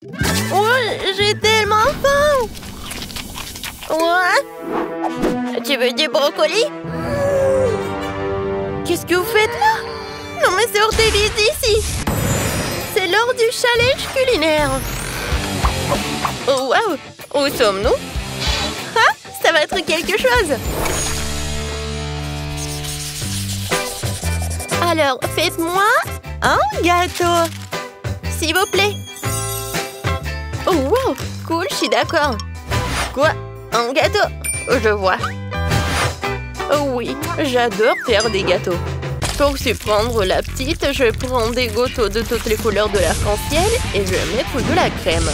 Oh, j'ai tellement faim. Ouais. Tu veux du brocoli? Qu'est-ce que vous faites là? Non mais sortez vite d'ici. C'est l'heure du challenge culinaire. Oh wow. Où sommes-nous? Ah, ça va être quelque chose. Alors, faites-moi un gâteau. S'il vous plaît. Oh wow, cool, je suis d'accord. Quoi? Un gâteau? Je vois. Oh oui, j'adore faire des gâteaux. Pour surprendre la petite, je prends des gâteaux de toutes les couleurs de l'arc-en-ciel et je mets tout de la crème.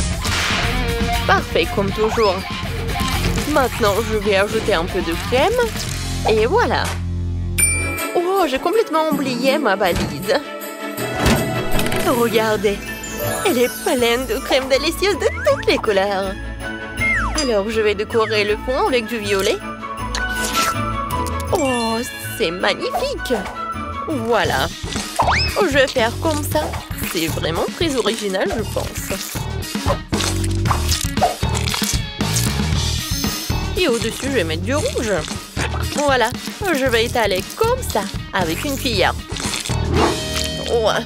Parfait, comme toujours. Maintenant, je vais ajouter un peu de crème. Et voilà. Oh, j'ai complètement oublié ma valise. Regardez. Elle est pleine de crème délicieuse de toutes les couleurs. Alors, je vais décorer le fond avec du violet. Oh, c'est magnifique. Voilà. Je vais faire comme ça. C'est vraiment très original, je pense. Et au-dessus, je vais mettre du rouge. Voilà. Je vais étaler comme ça, avec une cuillère. Ouais.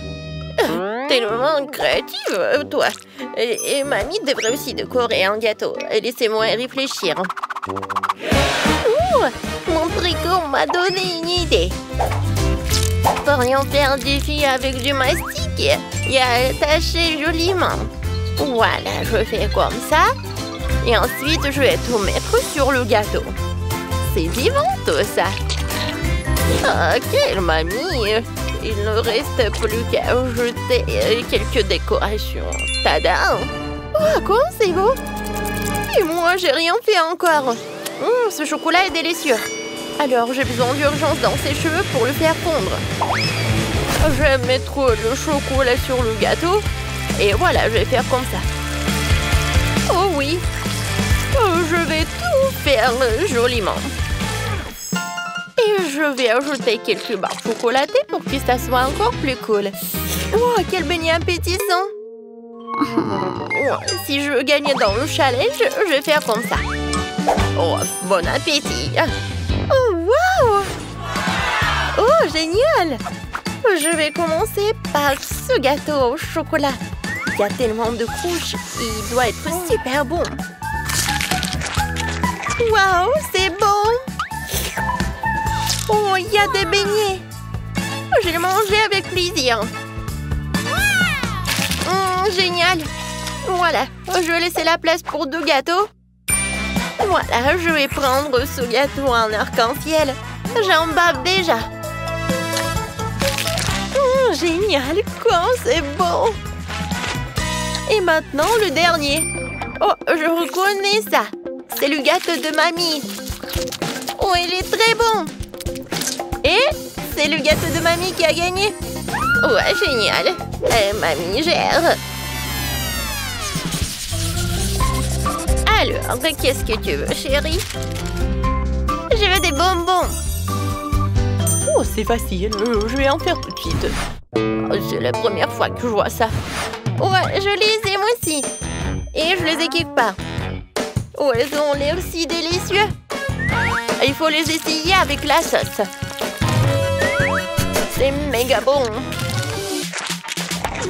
Tellement créative, toi. Et mamie devrait aussi décorer un gâteau. Laissez-moi réfléchir. Ouh, mon tricot m'a donné une idée. Pourrions faire des filles avec du mastic et attacher joliment. Voilà, je fais comme ça. Et ensuite, je vais tout mettre sur le gâteau. C'est vivant, tout ça. Ah, quelle mamie! Il ne reste plus qu'à ajouter quelques décorations. Tada! Oh, comment c'est beau! Et moi, j'ai rien fait encore. Ce chocolat est délicieux. Alors, j'ai besoin d'urgence dans ses cheveux pour le faire fondre. Je vais mettre le chocolat sur le gâteau. Et voilà, je vais faire comme ça. Oh oui! Je vais tout faire joliment. Et je vais ajouter quelques barres chocolatées pour que ça soit encore plus cool. Oh, quel beignet appétissant! Si je veux gagner dans le challenge, je vais faire comme ça. Oh, bon appétit! Oh, wow! Oh, génial! Je vais commencer par ce gâteau au chocolat. Il y a tellement de couches, il doit être super bon. Waouh, c'est bon! Oh, il y a des beignets. Je les mangeais avec plaisir. Génial. Voilà, je vais laisser la place pour deux gâteaux. Voilà, je vais prendre ce gâteau en arc-en-ciel. J'en bave déjà. Génial, quoi, c'est beau. Et maintenant, le dernier. Oh, je reconnais ça. C'est le gâteau de mamie. Oh, il est très bon. Et c'est le gâteau de mamie qui a gagné. Ouais, génial. Mamie gère. Alors, qu'est-ce que tu veux, chérie? Je veux des bonbons. Oh, c'est facile. Je vais en faire tout de suite. Oh, c'est la première fois que je vois ça. Ouais, je les aime aussi. Et je les équipe pas. Oh, elles ont l'air si délicieux. Il faut les essayer avec la sauce. C'est méga bon.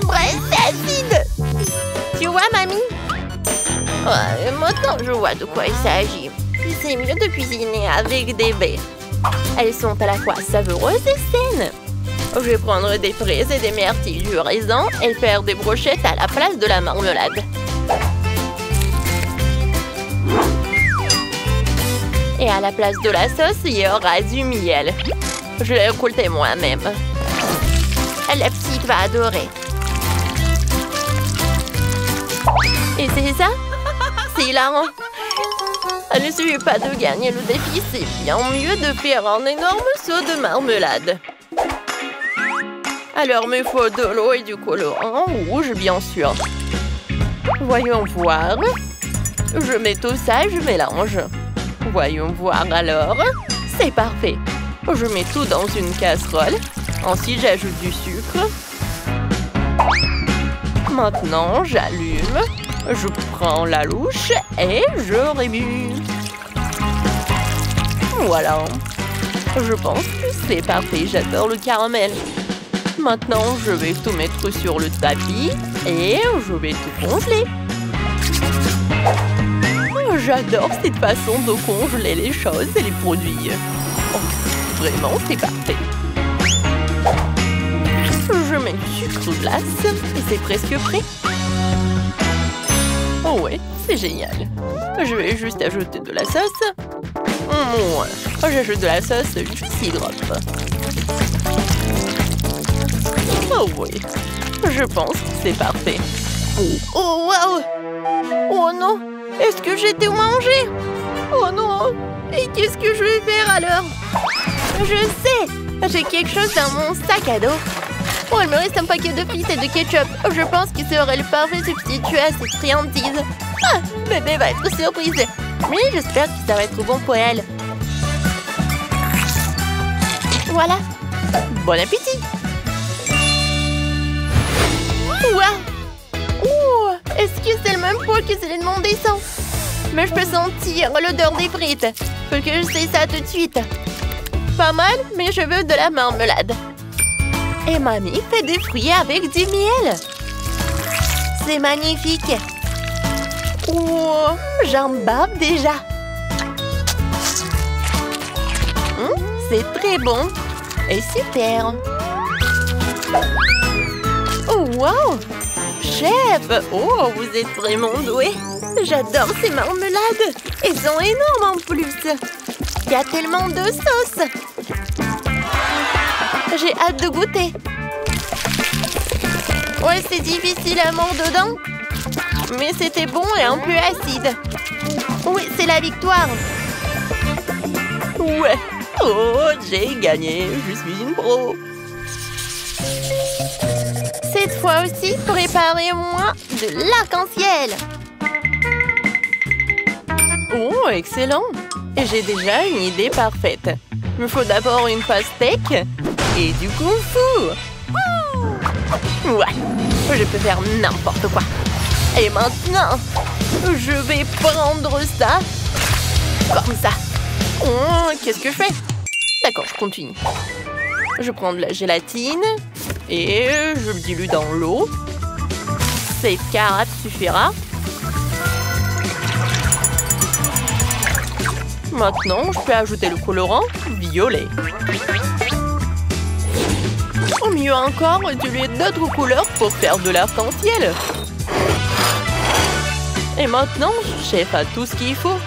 Presque acide. Tu vois, mamie? Ouais, maintenant, je vois de quoi il s'agit. C'est mieux de cuisiner avec des baies. Elles sont à la fois savoureuses et saines. Je vais prendre des fraises et des myrtilles du raisin et faire des brochettes à la place de la marmelade. Et à la place de la sauce, il y aura du miel. Je l'ai écoulté moi-même. La petite va adorer. Et c'est ça? C'est hilarant. Il ne suffit pas de gagner le défi, c'est bien mieux de faire un énorme seau de marmelade. Alors, il me faut de l'eau et du colorant rouge, bien sûr. Voyons voir. Je mets tout ça et je mélange. Voyons voir alors. C'est parfait. Je mets tout dans une casserole. Ensuite, j'ajoute du sucre. Maintenant, j'allume, je prends la louche et je remue. Voilà. Je pense que c'est parfait, j'adore le caramel. Maintenant, je vais tout mettre sur le tapis et je vais tout congeler. J'adore cette façon de congeler les choses et les produits. Oh, vraiment, c'est parfait. Je mets du sucre glace et c'est presque prêt. Oh ouais, c'est génial. Je vais juste ajouter de la sauce. J'ajoute de la sauce syrup. Oh oui, je pense que c'est parfait. Oh wow! Oh non! Est-ce que j'ai tout mangé? Oh non! Et qu'est-ce que je vais faire alors? Je sais! J'ai quelque chose dans mon sac à dos. Oh, il me reste un paquet de pizza et de ketchup. Je pense que ce serait le parfait substitut à cette friandise. Ah! Bébé va être surprise. Mais j'espère que ça va être bon pour elle. Voilà. Bon appétit. Waouh. Oh, est-ce que c'est le même poids que celui de mon dessin? Mais je peux sentir l'odeur des frites. Faut que j'essaie ça tout de suite. Pas mal, mais je veux de la marmelade. Et mamie fait des fruits avec du miel. C'est magnifique. Oh, j'en bave déjà. C'est très bon et super. Oh, wow! Chef! Oh, vous êtes vraiment doué. J'adore ces marmelades. Elles sont énormes en plus. Il y a tellement de sauces. J'ai hâte de goûter. Ouais, c'est difficile à manger dedans. Mais c'était bon et un peu acide. Oui, c'est la victoire. Ouais. Oh, j'ai gagné. Je suis une pro. Cette fois aussi, préparez-moi de l'arc-en-ciel. Oh, excellent. J'ai déjà une idée parfaite. Il me faut d'abord une pastèque et du kung-fu. Ouais, je peux faire n'importe quoi. Et maintenant, je vais prendre ça, comme ça. Oh, qu'est-ce que je fais? D'accord, je continue. Je prends de la gélatine et je le dilue dans l'eau. Cette carafe suffira. Maintenant, je peux ajouter le colorant violet. Ou mieux encore, diluer d'autres couleurs pour faire de l'arc-en-ciel. Et maintenant, chef a tout ce qu'il faut.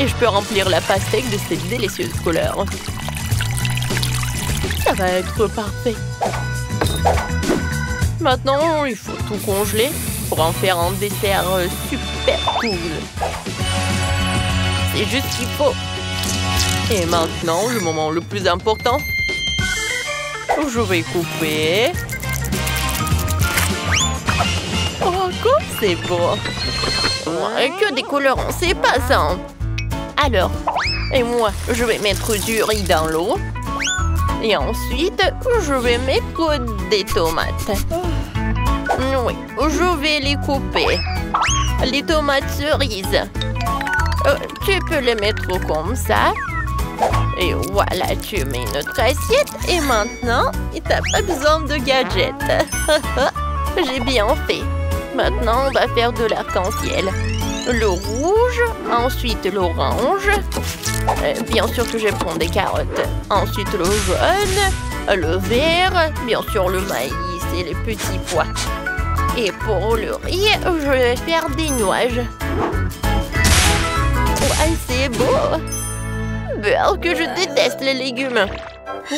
Et je peux remplir la pastèque de ces délicieuses couleurs. Ça va être parfait. Maintenant, il faut tout congeler pour en faire un dessert super cool. C'est juste ce qu'il faut. Et maintenant, le moment le plus important. Je vais couper. Oh, comme c'est beau! Que des colorants, c'est pas ça! Alors, et moi, je vais mettre du riz dans l'eau. Et ensuite, je vais mettre des tomates. Oui, je vais les couper. Les tomates cerises. Tu peux les mettre comme ça. Et voilà, tu mets notre assiette. Et maintenant, t'as pas besoin de gadgets. J'ai bien fait. Maintenant, on va faire de l'arc-en-ciel. Le rouge, ensuite l'orange. Bien sûr que je prends des carottes. Ensuite le jaune, le vert, bien sûr le maïs et les petits pois. Et pour le riz, je vais faire des nuages. Ouais, c'est beau. Beurre que je déteste les légumes.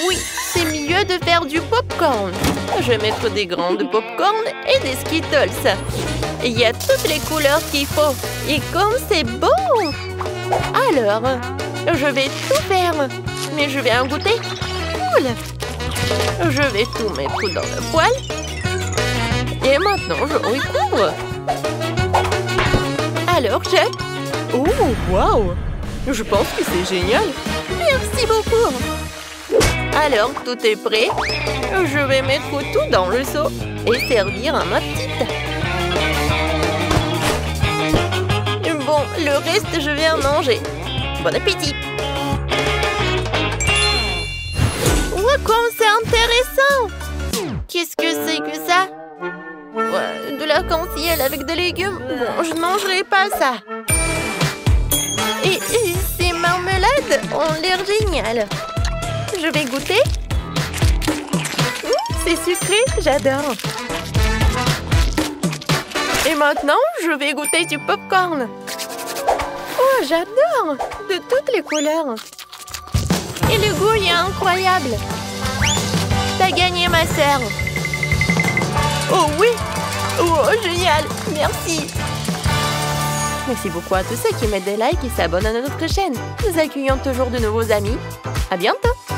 Oui, c'est mieux de faire du pop-corn. Je vais mettre des grains de pop-corn et des Skittles. Il y a toutes les couleurs qu'il faut. Et comme c'est beau! Alors, je vais tout faire. Mais je vais en goûter. Cool! Je vais tout mettre dans le poêle. Et maintenant, je recouvre. Alors, chef? Oh, waouh! Je pense que c'est génial. Merci beaucoup! Alors, tout est prêt. Je vais mettre tout dans le seau et servir à ma petite. le reste, je vais en manger. Bon appétit. Ouais, comme c'est intéressant. Qu'est-ce que c'est que ça? Ouais, de l'arc-en-ciel avec des légumes. Bon, je ne mangerai pas ça. Et ces marmelades ont l'air géniales. Je vais goûter. C'est sucré, j'adore. Et maintenant, je vais goûter du pop-corn. Oh, j'adore! De toutes les couleurs. Et le goût est incroyable. T'as gagné, ma sœur. Oh oui! Oh, génial! Merci! Merci beaucoup à tous ceux qui mettent des likes et s'abonnent à notre chaîne. Nous accueillons toujours de nouveaux amis. À bientôt!